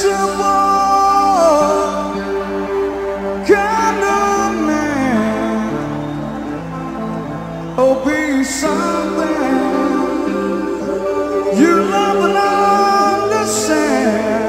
someone kind of man, oh, be something you love and understand.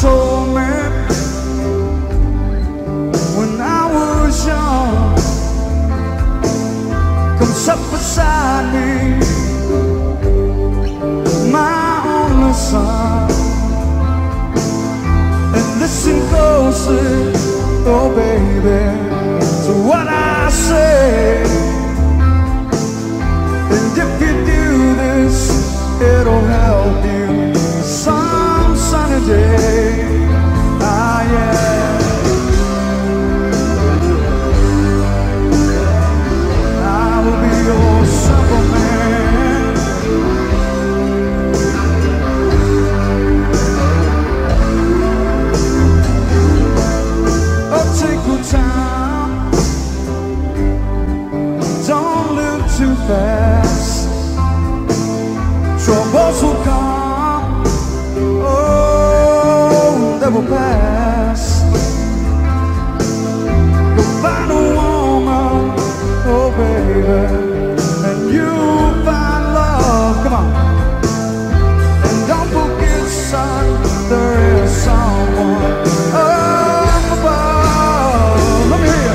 Told me when I was young, comes up beside me, my only son, and listen closely, oh baby, to what I say. And if you do this, it'll help you some sunny day. Too fast, troubles will come, oh, they will pass. Go find a woman, oh baby, and you'll find love, come on. And don't forget, son, there is someone up above, let me hear you.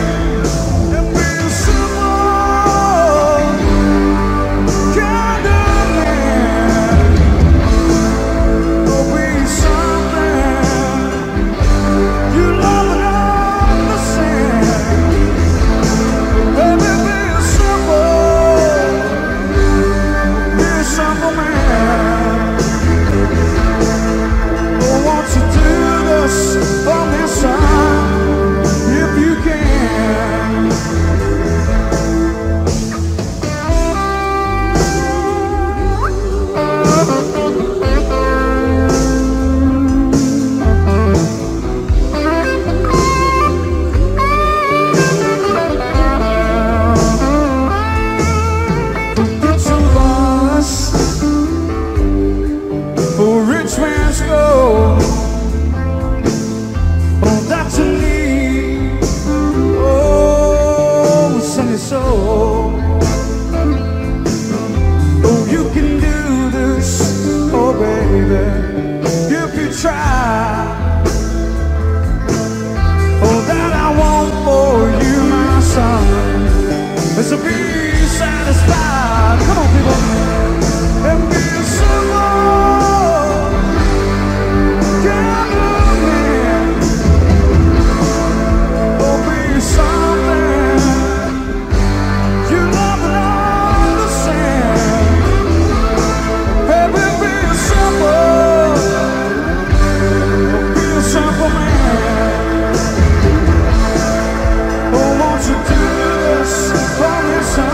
It's a be satisfied. Come on, people. And be someone kind of man, or be something you love and understand. Baby, be a simple man. Oh, won't you do this? Promise.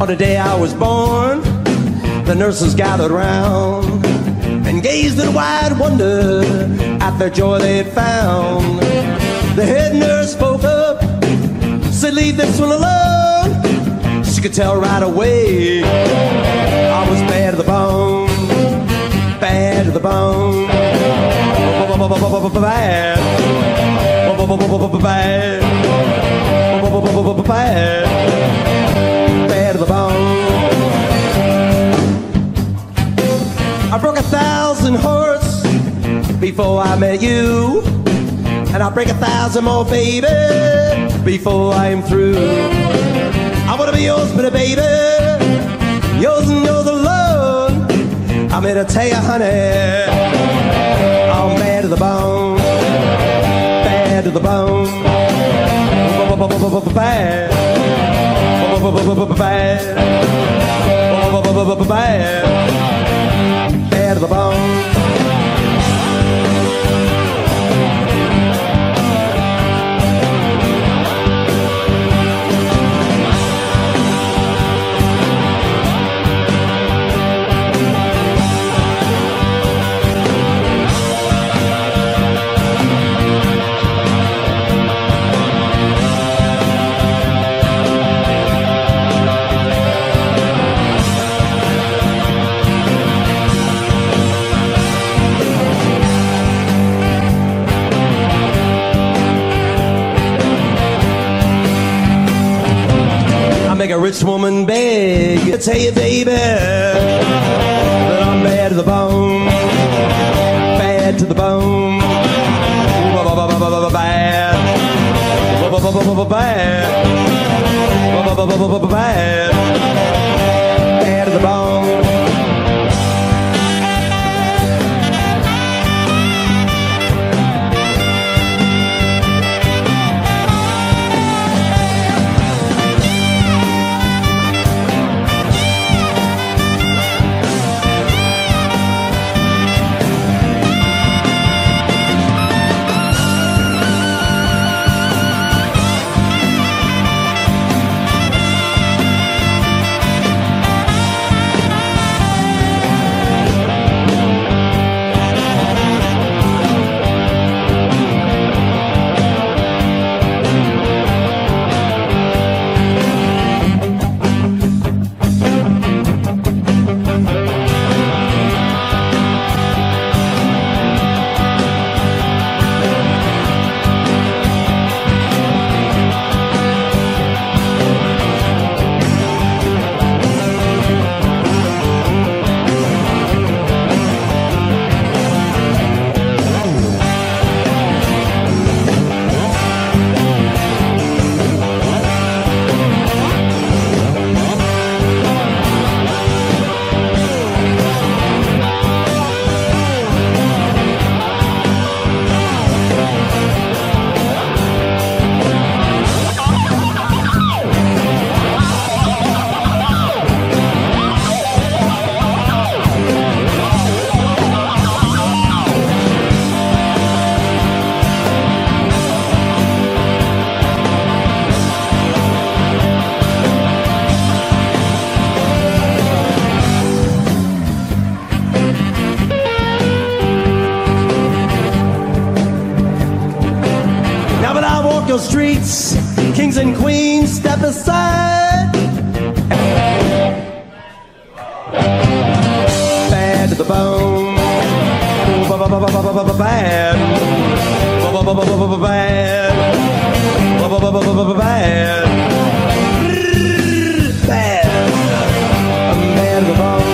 On the day I was born, the nurses gathered round and gazed in wide wonder at the joy they had found. The head nurse spoke up, said, "Leave this one alone." She could tell right away I was bad to the bone, bad to the bone, bad to the bone. I broke 1,000 hearts before I met you, and I'll break 1,000 more, baby, before I'm through. I wanna be yours, baby, yours and yours alone. I'm here to tell you, honey, I'm bad to the bone, bad to the bone, bad to the bone. Make a rich woman beg, I tell you, baby, that I'm bad to the bone, bad to the bone, bad to the bone. Your streets, kings and queens, step aside. Bad to the bone, bad, bad, bad to the bone.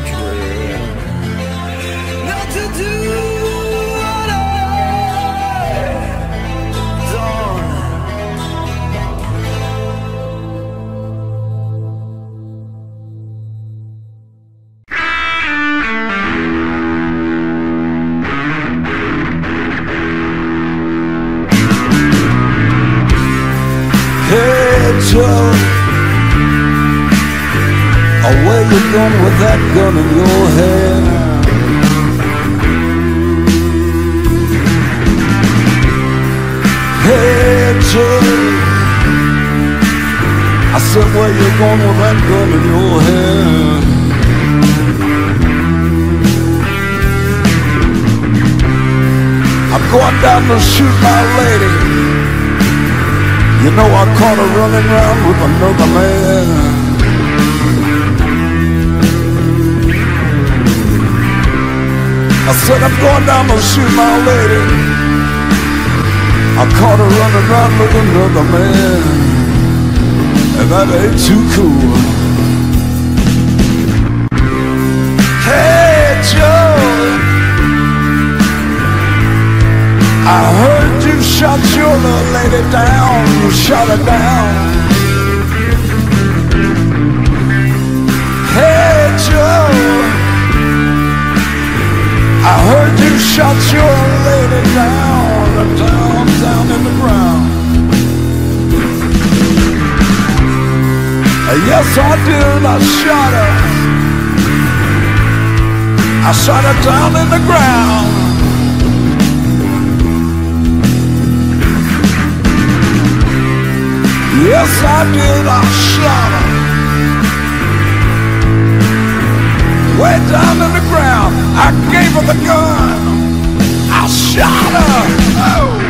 dream, not to do. Oh, where you going with that gun in your hand? Hey, Joe, I said, where you going with that gun in your hand? I'm going down to shoot my lady. You know I caught her running around with another man. I said I'm going down to shoot my lady. I caught her running around with another man, and that ain't too cool. Hey Joe, I heard you shot your little lady down. You shot her down. Hey Joe, I heard you shot your lady down, down in the ground. Yes, I did, I shot her. I shot her down in the ground. Yes, I did, I shot her. Way down in the ground, I gave her the gun, I shot her, oh!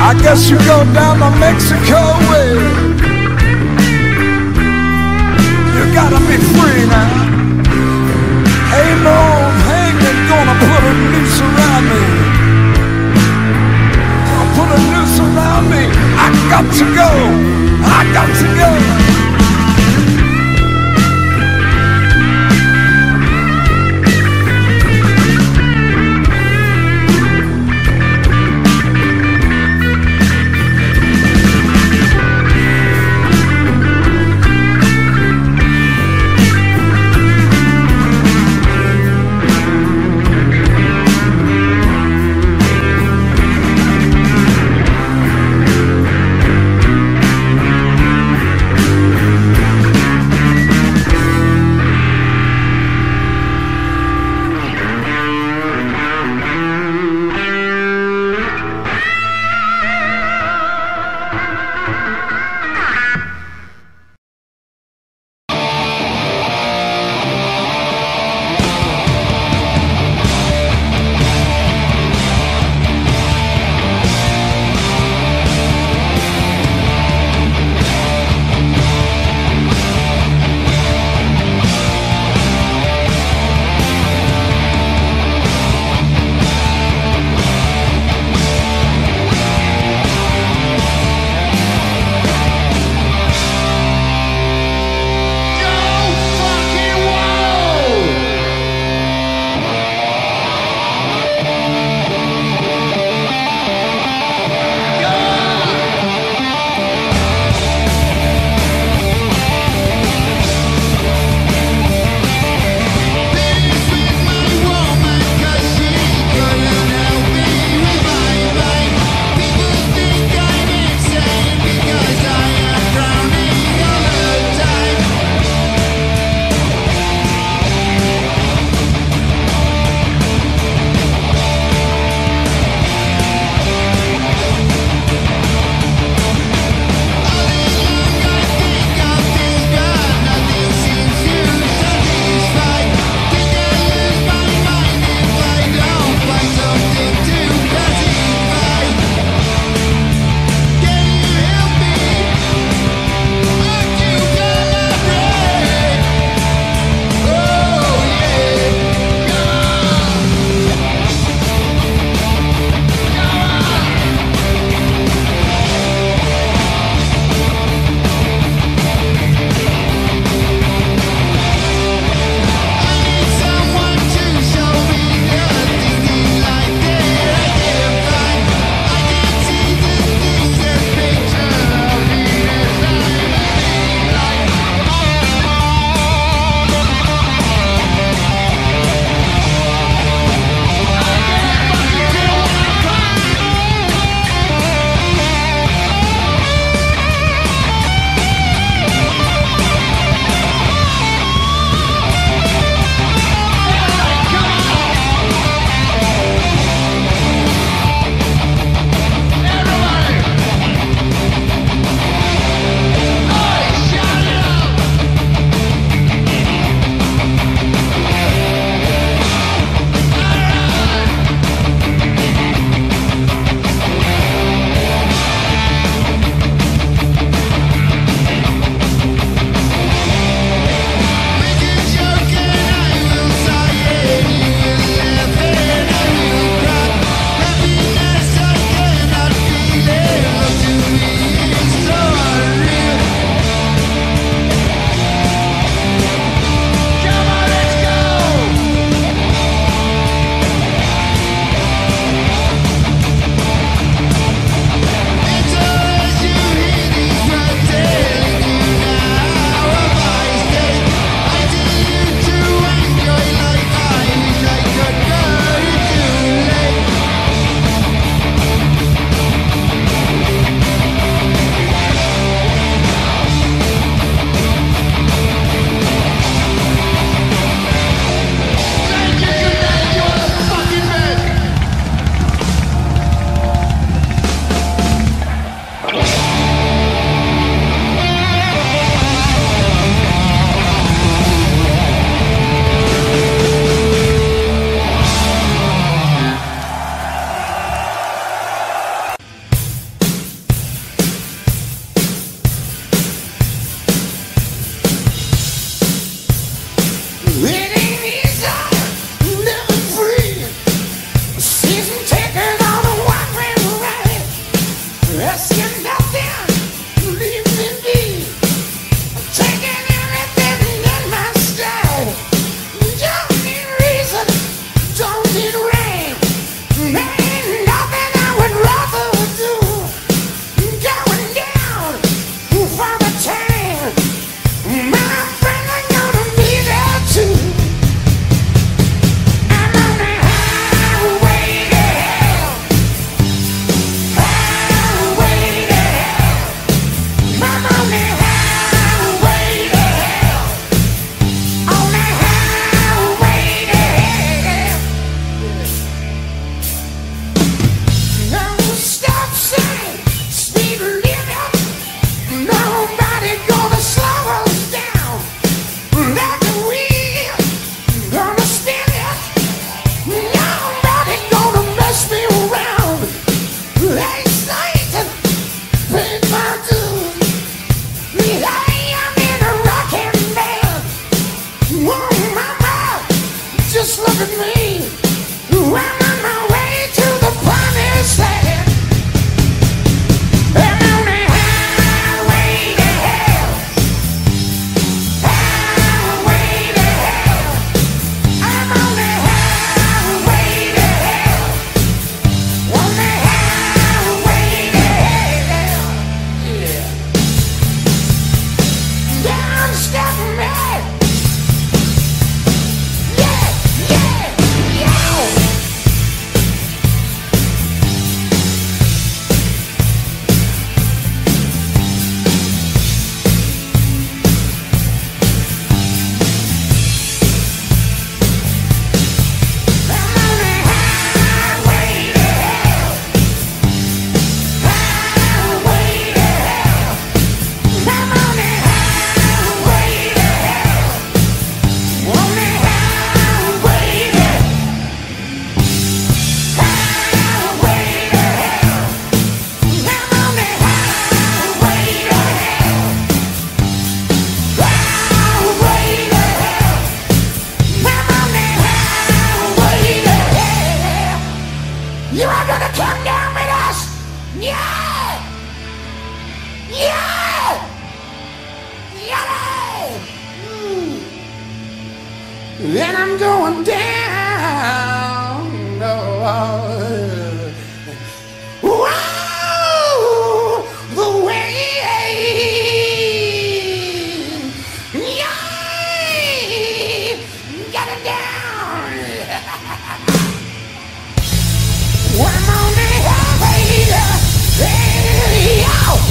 I guess you go down the Mexico way. You gotta be free now. Ain't no hanging gonna put a noose around me. Gonna put a noose around me. I got to go. I got to go. Then I'm going down. Wow, the way, yeah, got it down. I'm on the elevator. Hey, yo.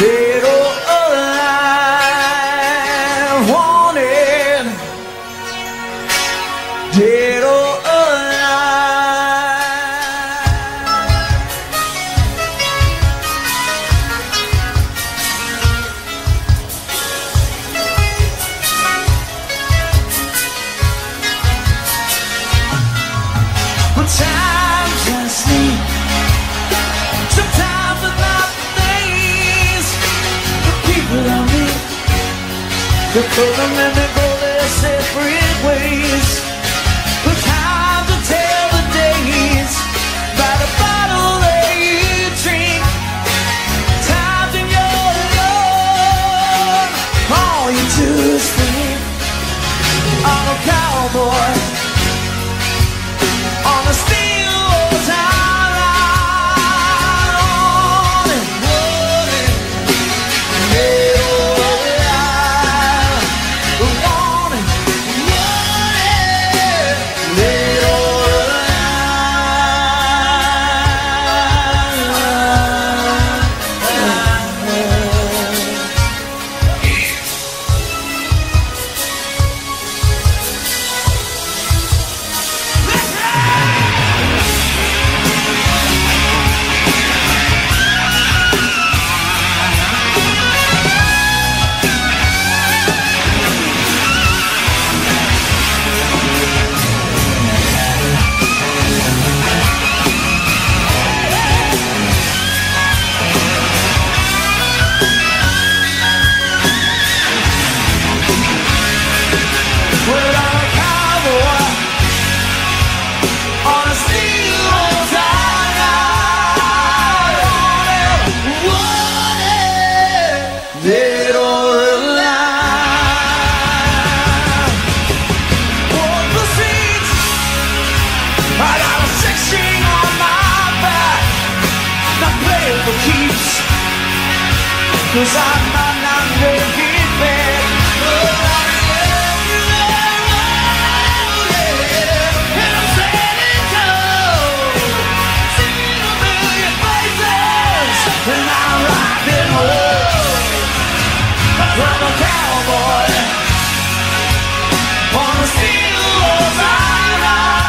Dead or alive. The program and the goal, they're separate ways, but time to tell the days by the bottle that you drink. Time to go to go. All you do is think. I'm a cowboy on a steel tie ride, on and rolling. Cause I might not make it back, but I love you everywhere. And I'm standing tall, seeing a million faces, and I'm rocking home. I'm a cowboy on a steel horse I ride.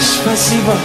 Спасибо.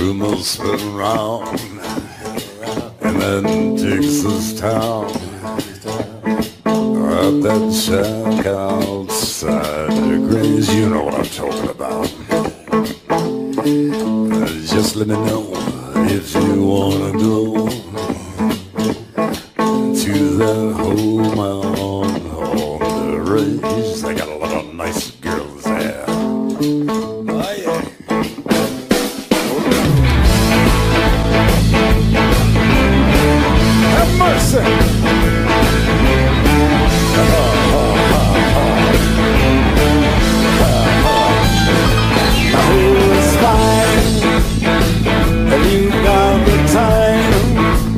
room will spin round and then takes us town. At that shack outside the Grays, you know what I'm talking about. Just let me know if you wanna go to that home out on the Rays. They got a lot of nice girls there. Have mercy! Now who is fine? Have you got the time?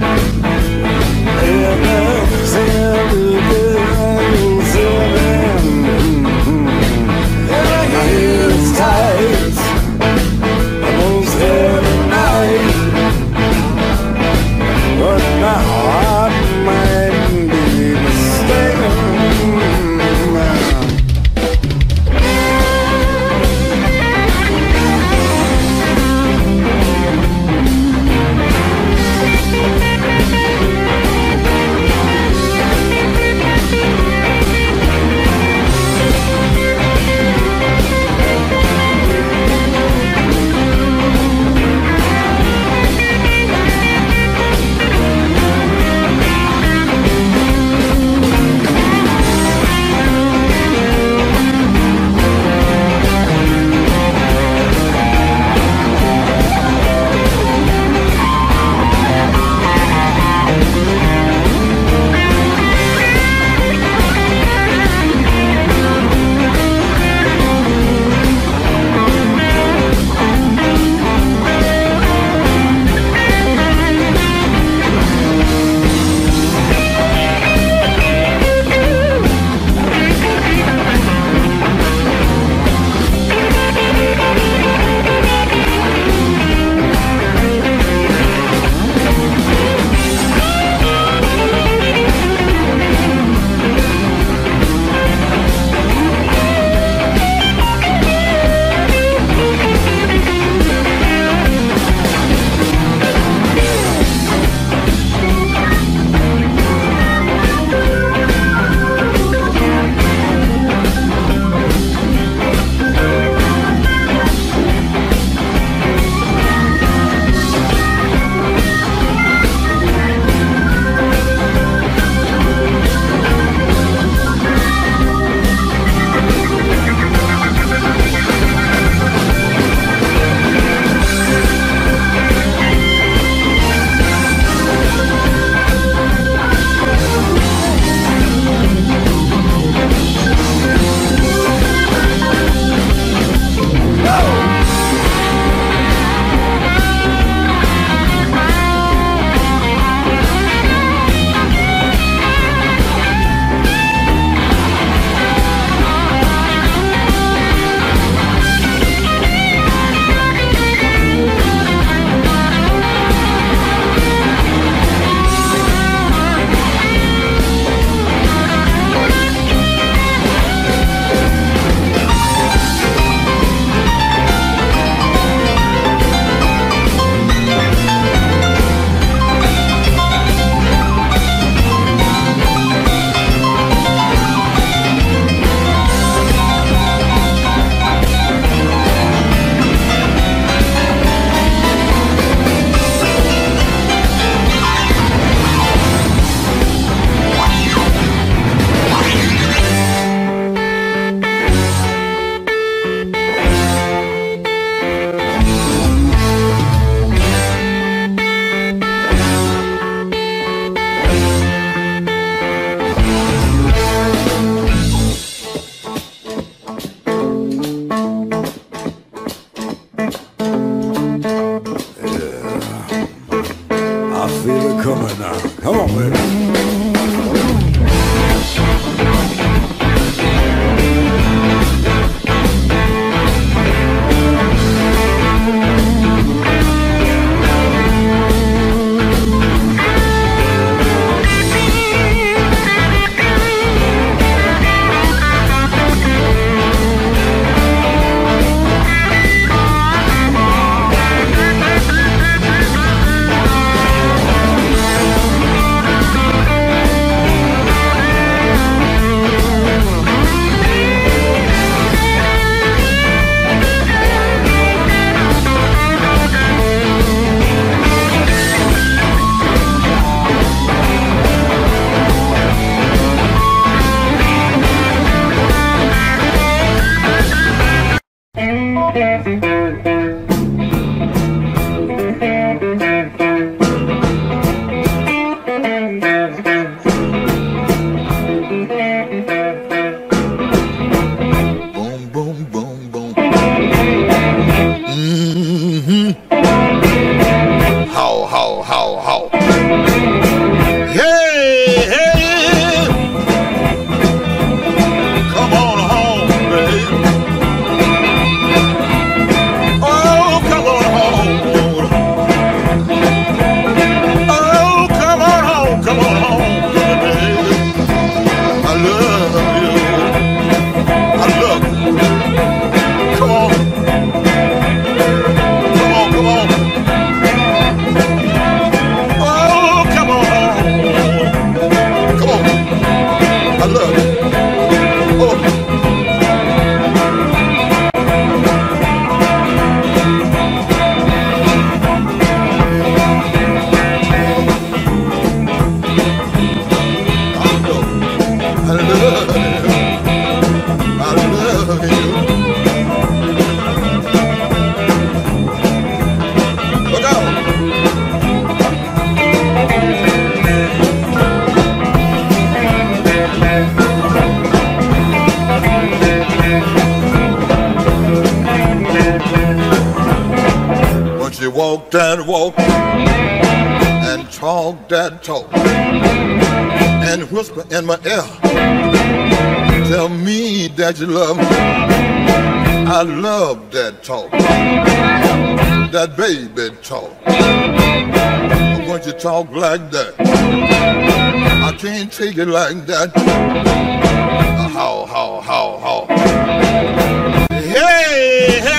Walked and talked that talk and whisper in my ear, tell me that you love me. I love that talk, that baby talk. But when you talk like that, I can't take it like that. How. Hey, hey.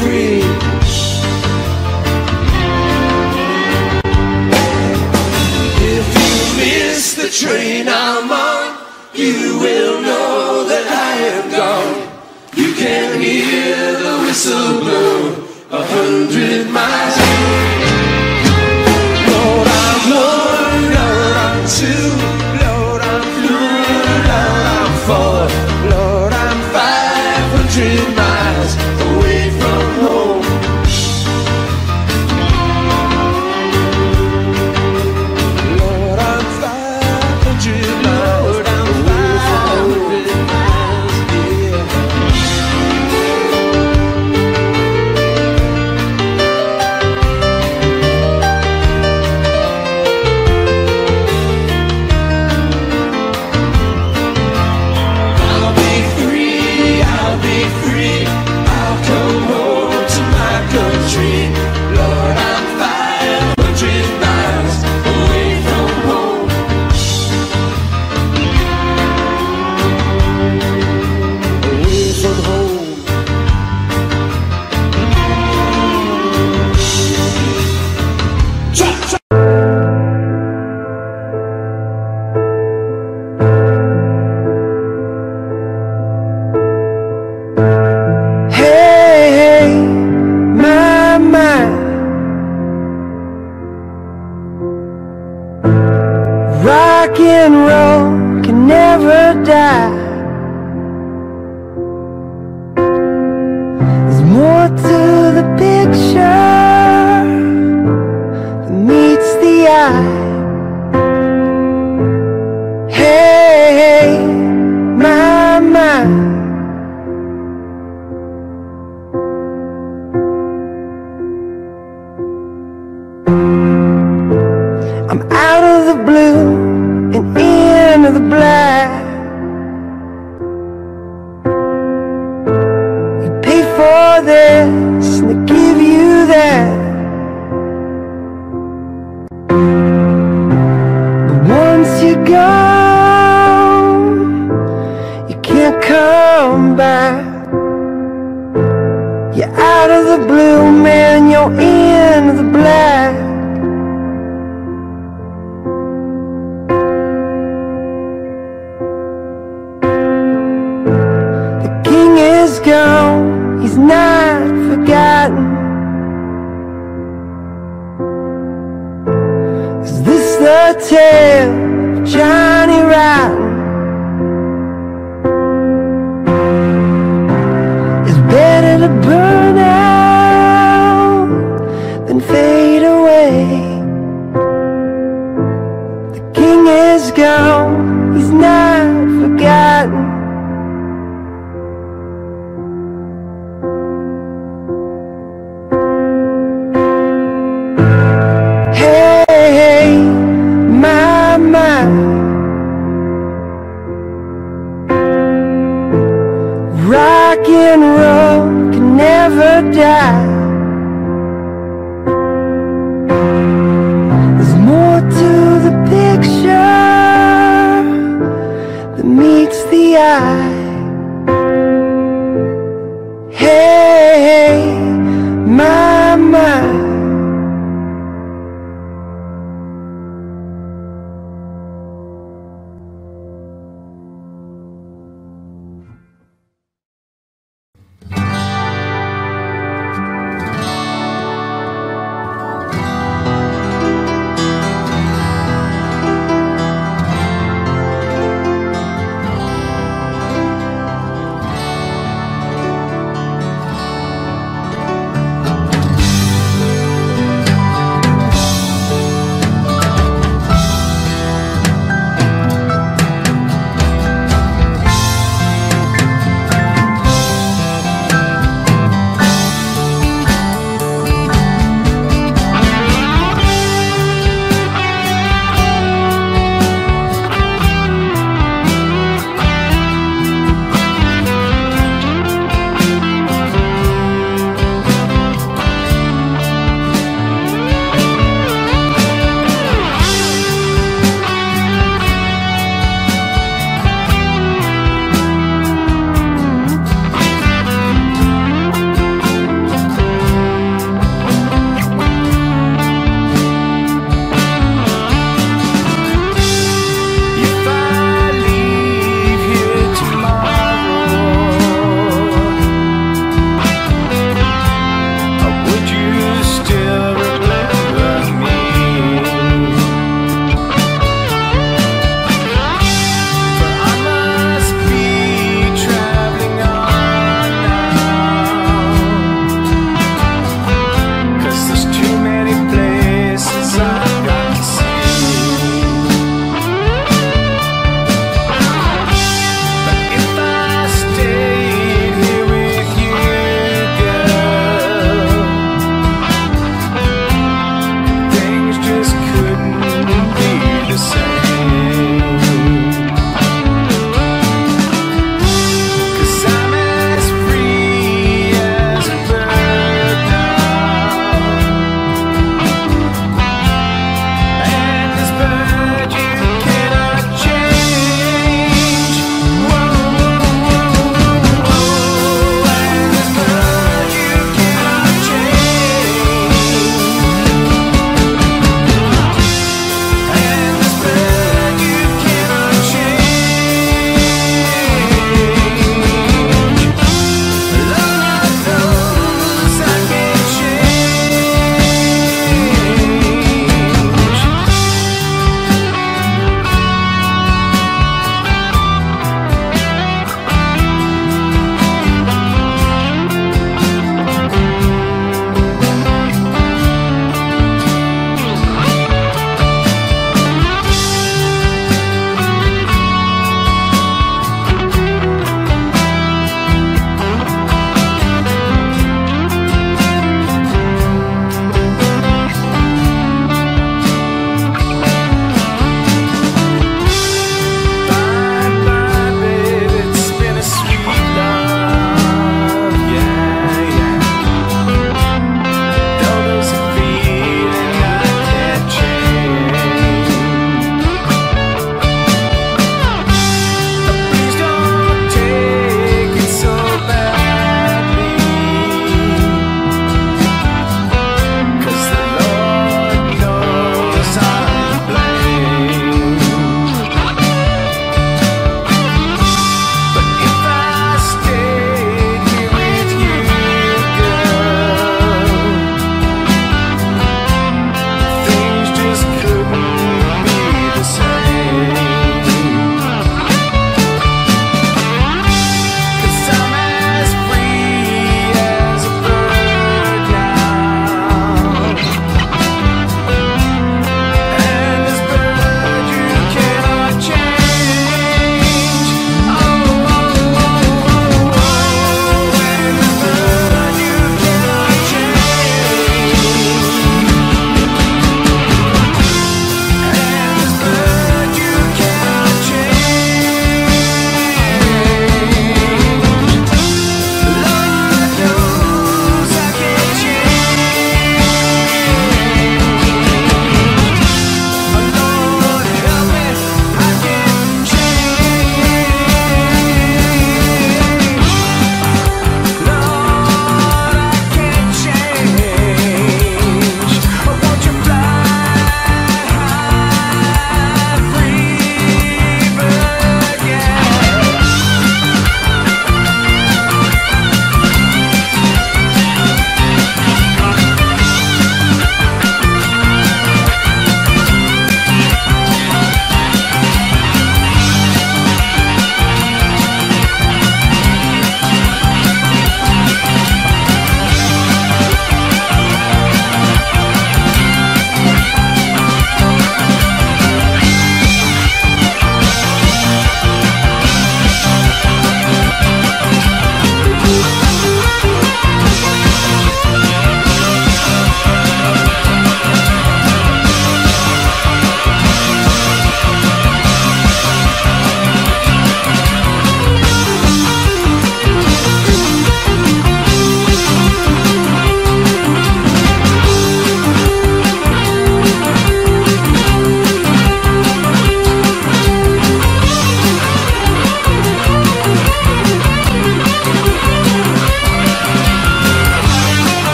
free. If you miss the train I'm on, you will know that I am gone. You can hear the whistle blow 100 miles away. Lord, I'm Lord, Lord, I'm too. Lord, I'm through, Lord, I'm for. Lord, I'm 500 miles away from home. Lord, I'm 500 miles. Lord, I'm 500 miles, yeah.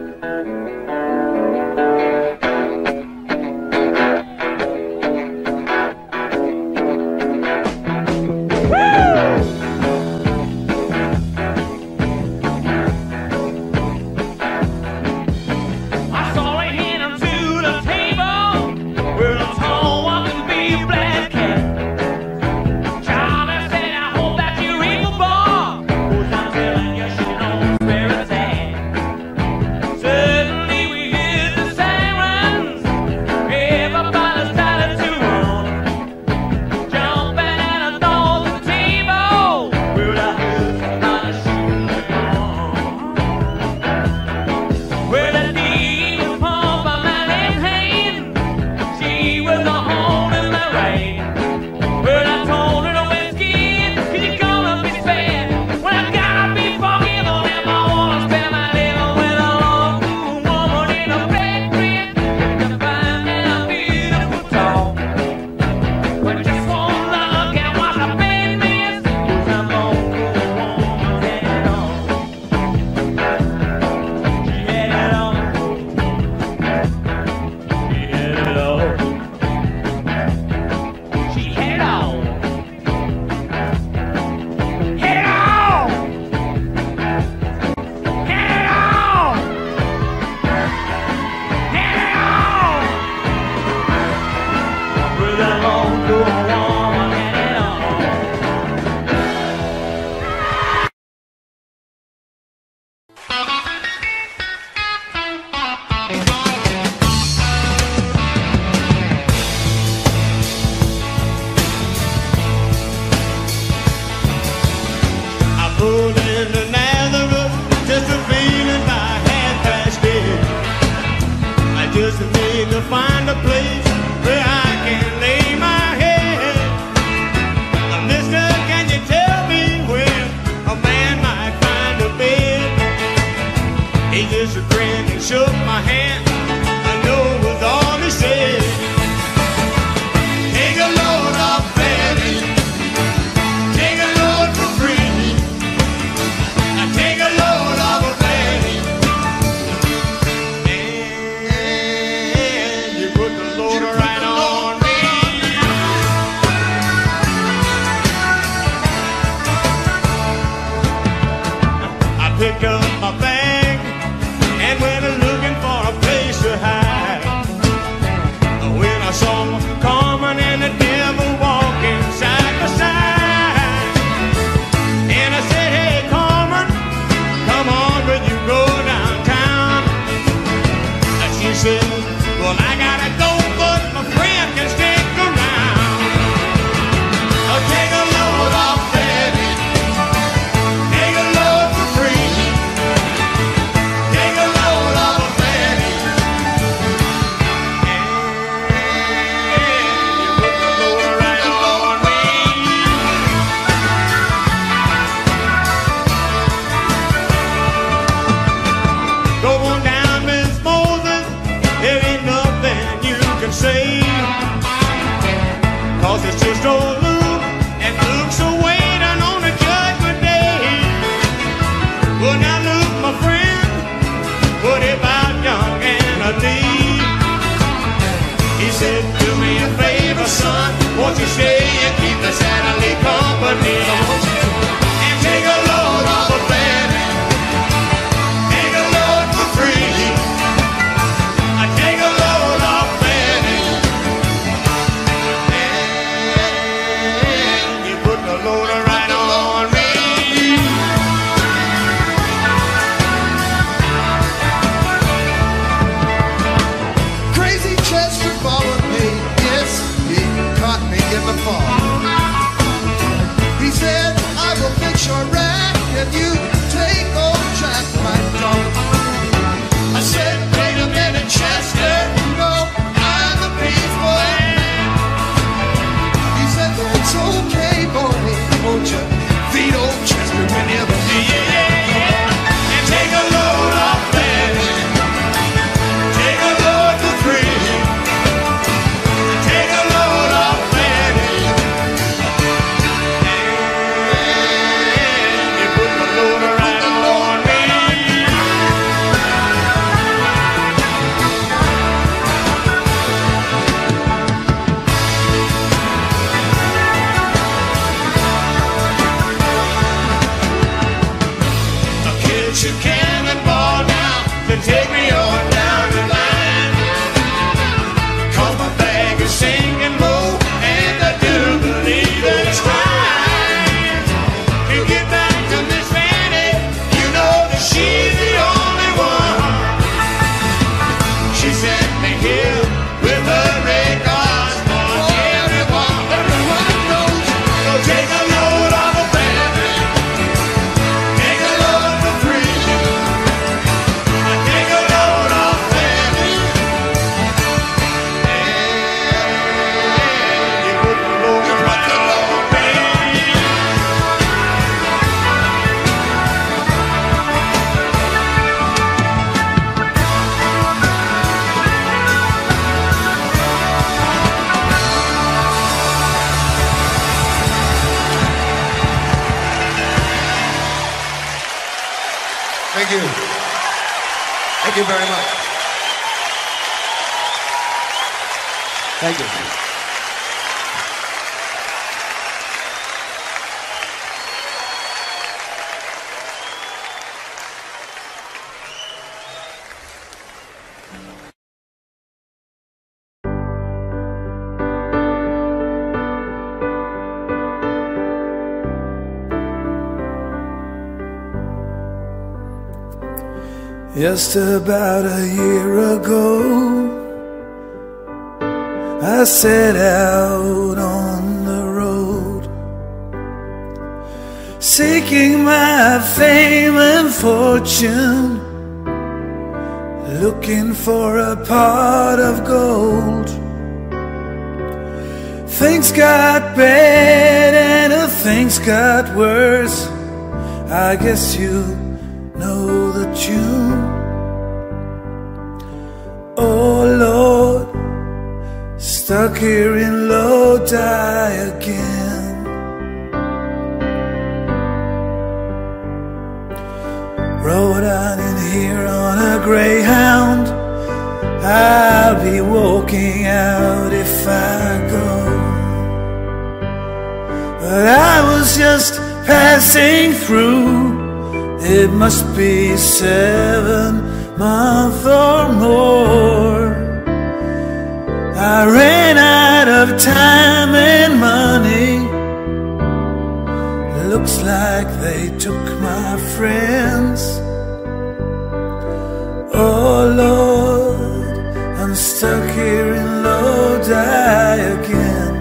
And take a load off a penny, take a load for free. Thank you. Thank you very much. Thank you. Just about a year ago, I set out on the road, seeking my fame and fortune, looking for a pot of gold. Things got bad and things got worse. I guess you know the tune. Oh Lord, stuck here in Lodi again. Rode on in here on a greyhound. I'll be walking out if I go. But I was just passing through. It must be 7 months or more. I ran out of time and money. Looks like they took my friends. Oh Lord, I'm stuck here in Lodi again.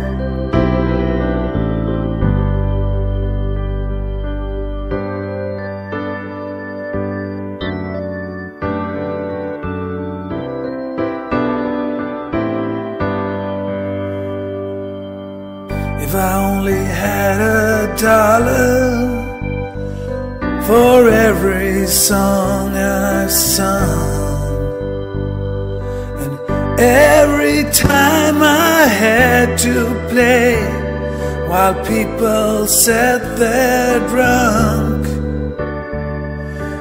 If I only had $1 for every song I've sung, and every time I had to play while people sat there drunk,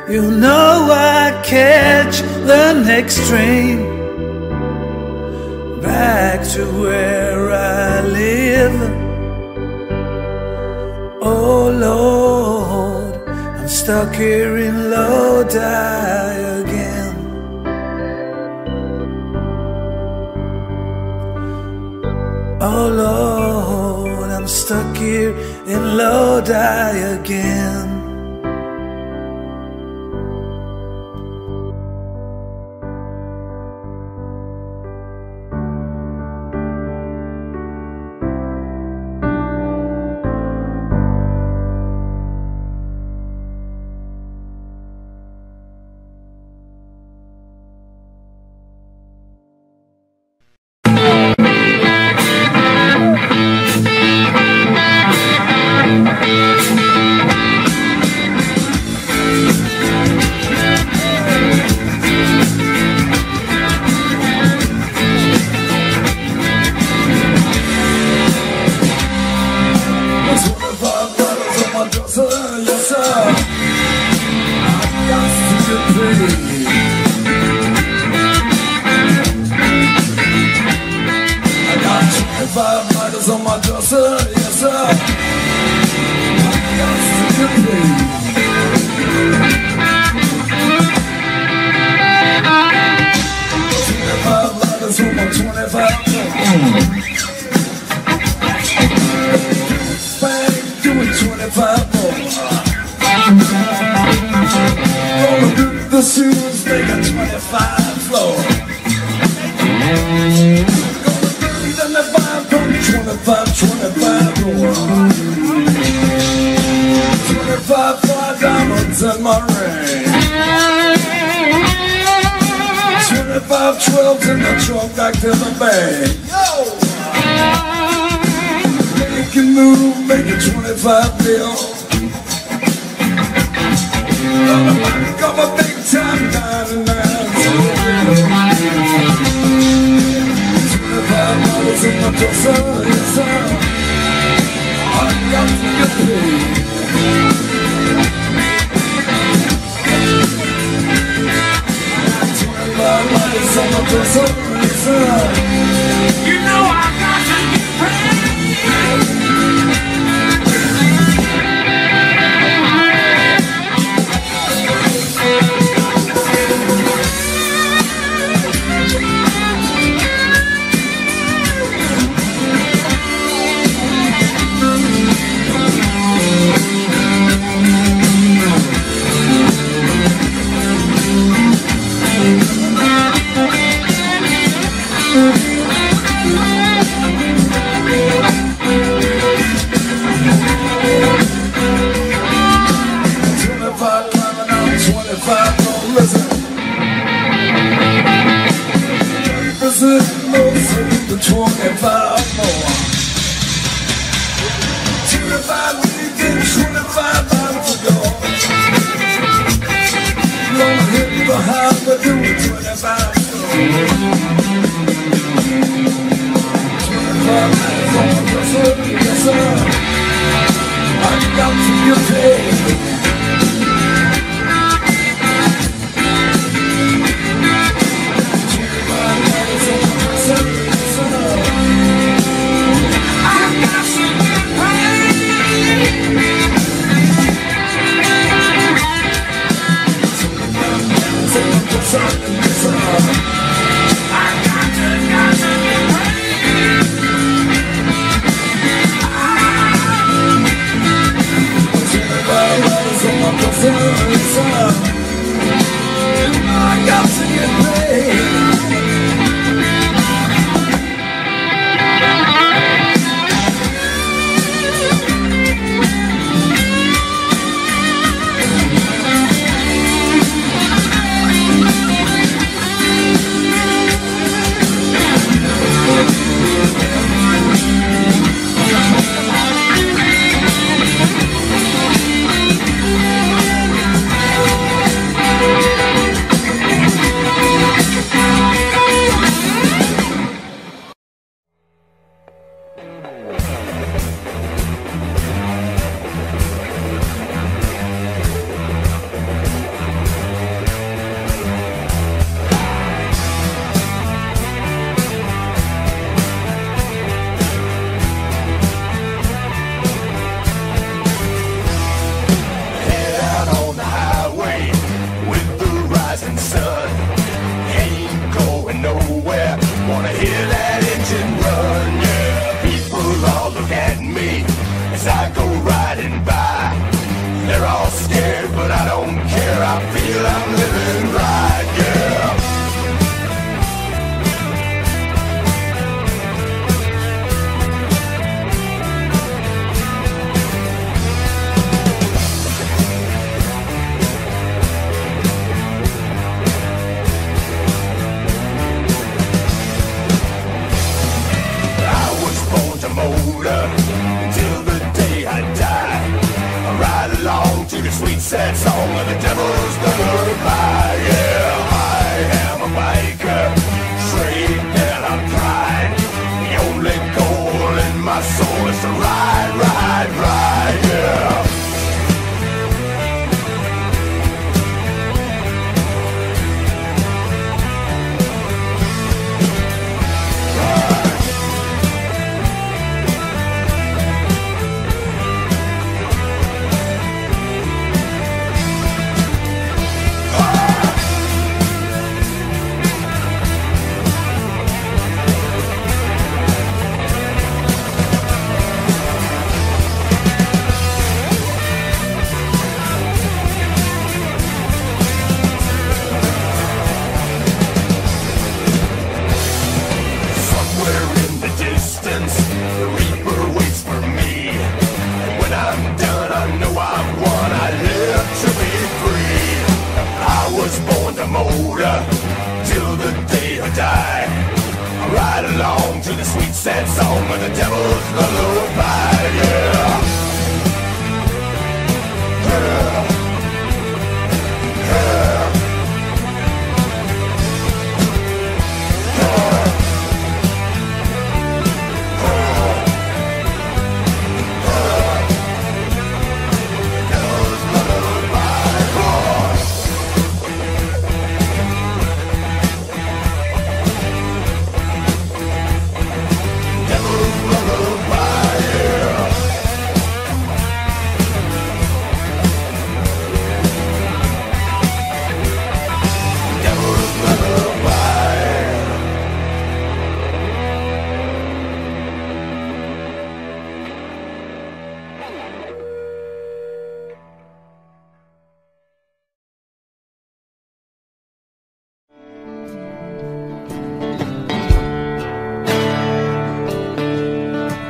you know I'd catch the next train back to where I live. Oh Lord, I'm stuck here in Lodi again. Oh Lord, I'm stuck here in Lodi again.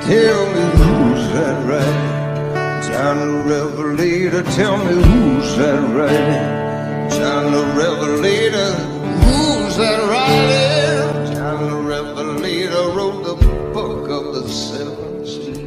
Tell me who's that riding down the Revelator? Tell me who's that riding down the Revelator? Who's that riding down the Revelator? Wrote the book of the seven seas.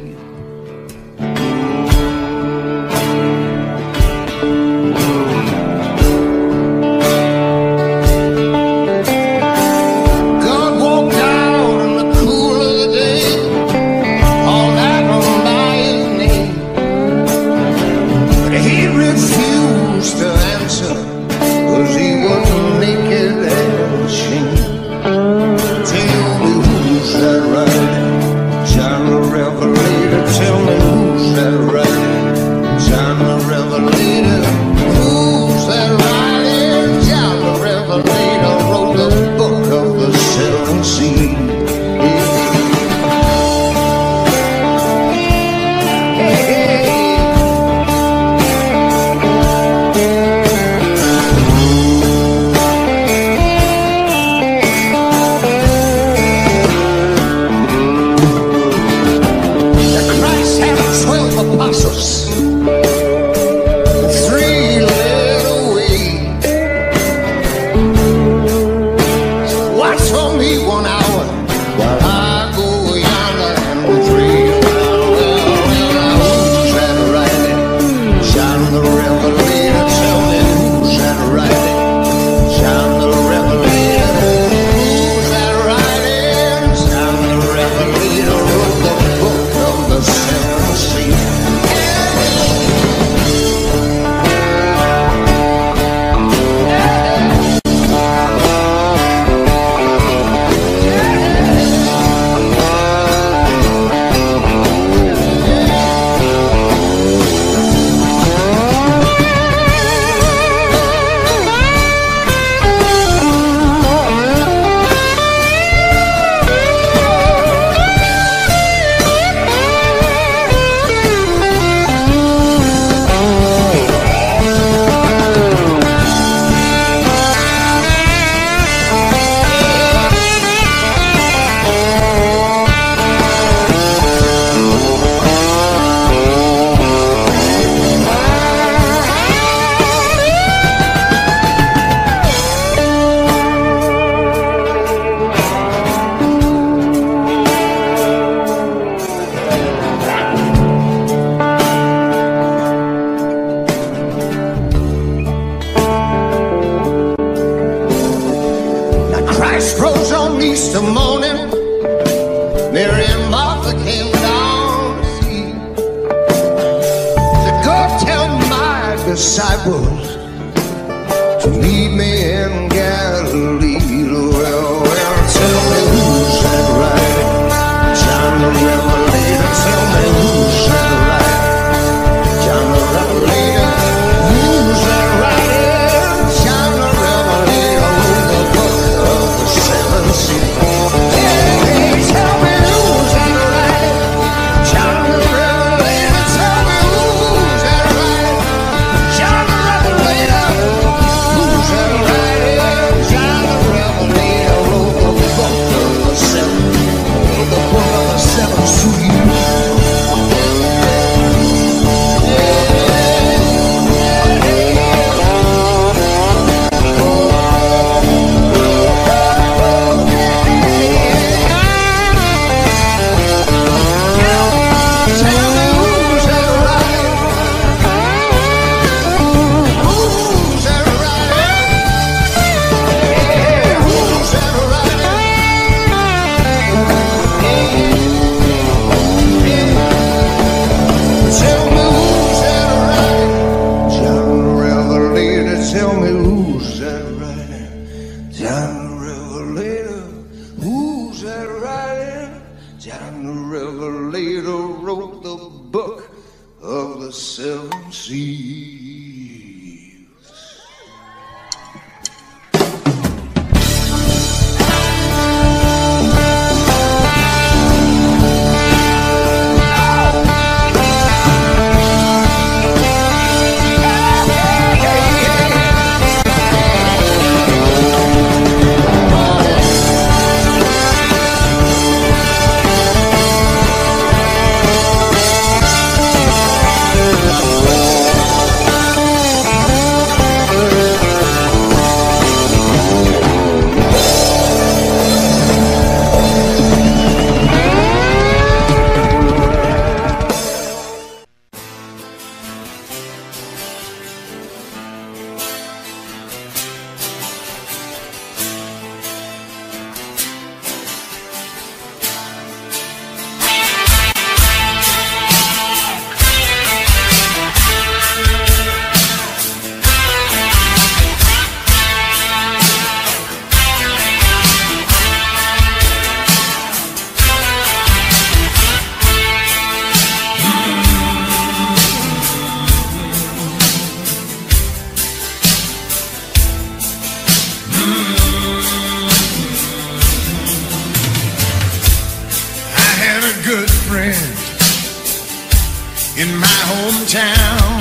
in my hometown.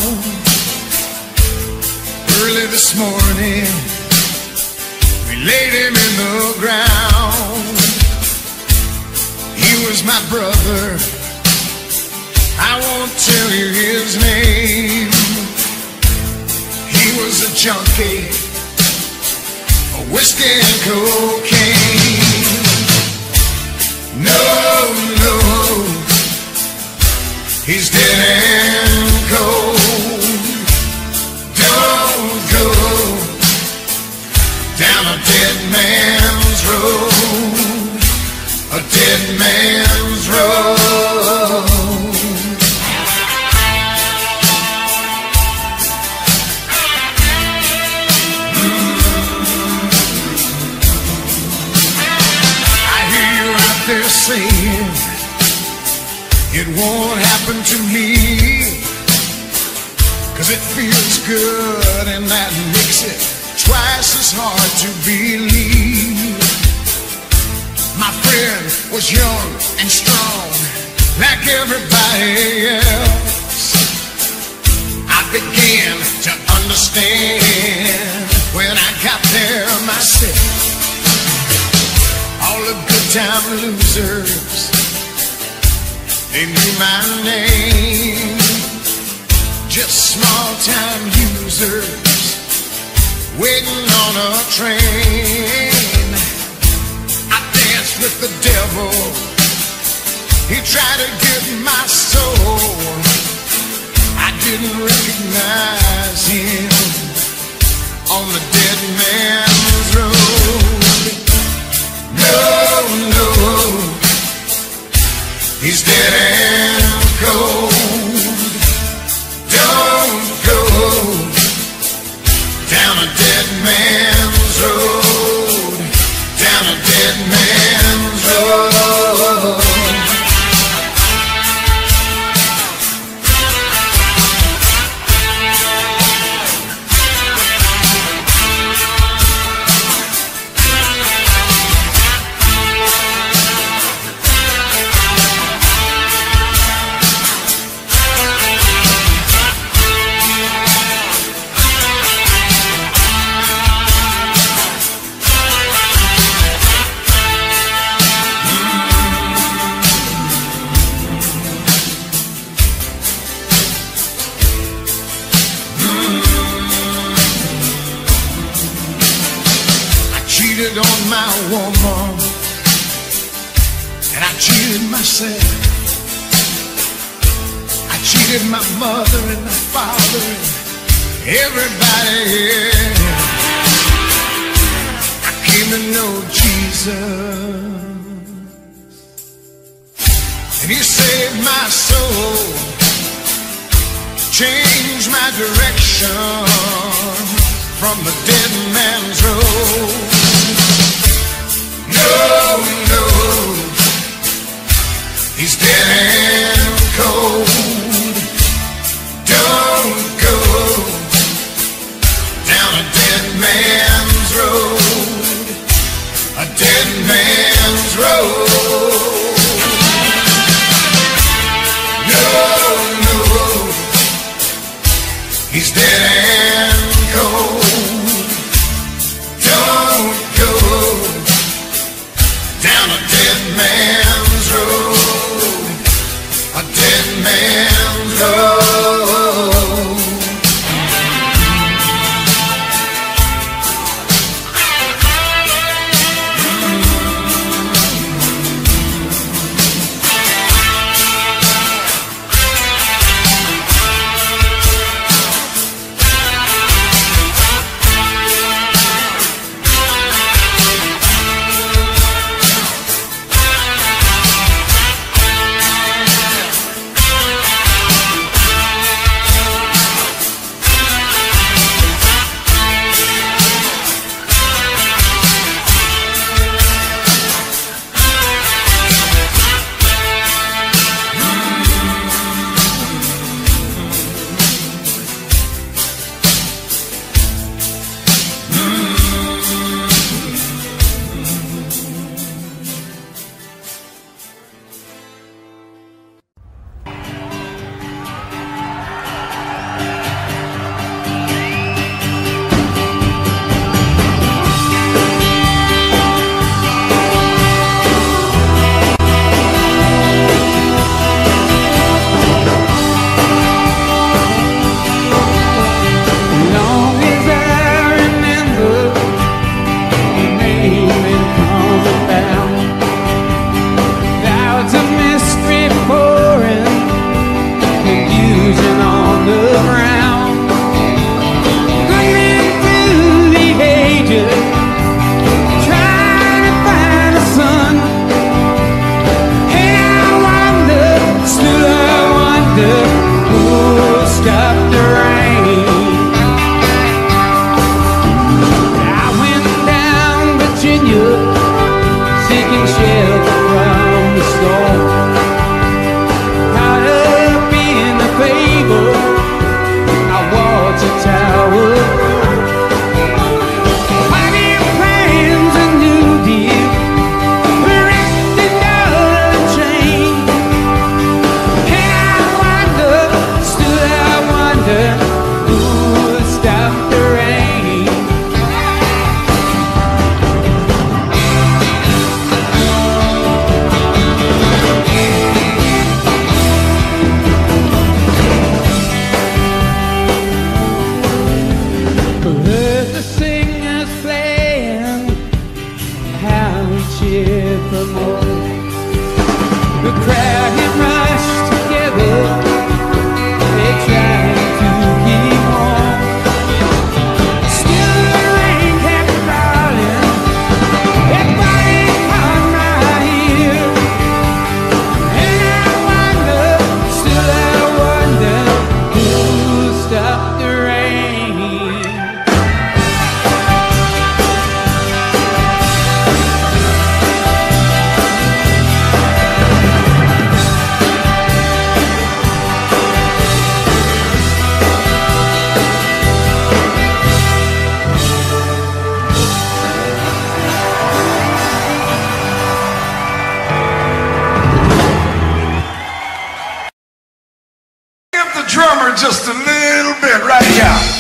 Early this morning, we laid him in the ground. He was my brother. I won't tell you his name. He was a junkie, a whiskey and cocaine. No, he's dead and cold. Don't go down a dead man's road, a dead man's road. I hear you out there saying it won't happen to me, 'cause it feels good and that makes it twice as hard to believe. My friend was young and strong like everybody else. I began to understand when I got there myself. All the good time losers, they knew my name. Just small-time users waiting on a train. I danced with the devil, he tried to get my soul. I didn't recognize him on the dead man's road. No, he's dead and cold. Don't go down a dead man's road, down a dead man's road. On my woman, and I cheated myself. I cheated my mother and my father and everybody else. I came to know Jesus, and he saved my soul, changed my direction from the dead man's road. No, he's dead and cold. Don't go down a dead man's road, a dead man's road. No, he's dead and cold. Don't continue seeking shelter from the storm. The crowd had rushed together, they tried to keep on. Still the rain kept falling, everybody caught my ear. And I wonder, still I wonder, who stopped the rain? Drummer just a little bit right here.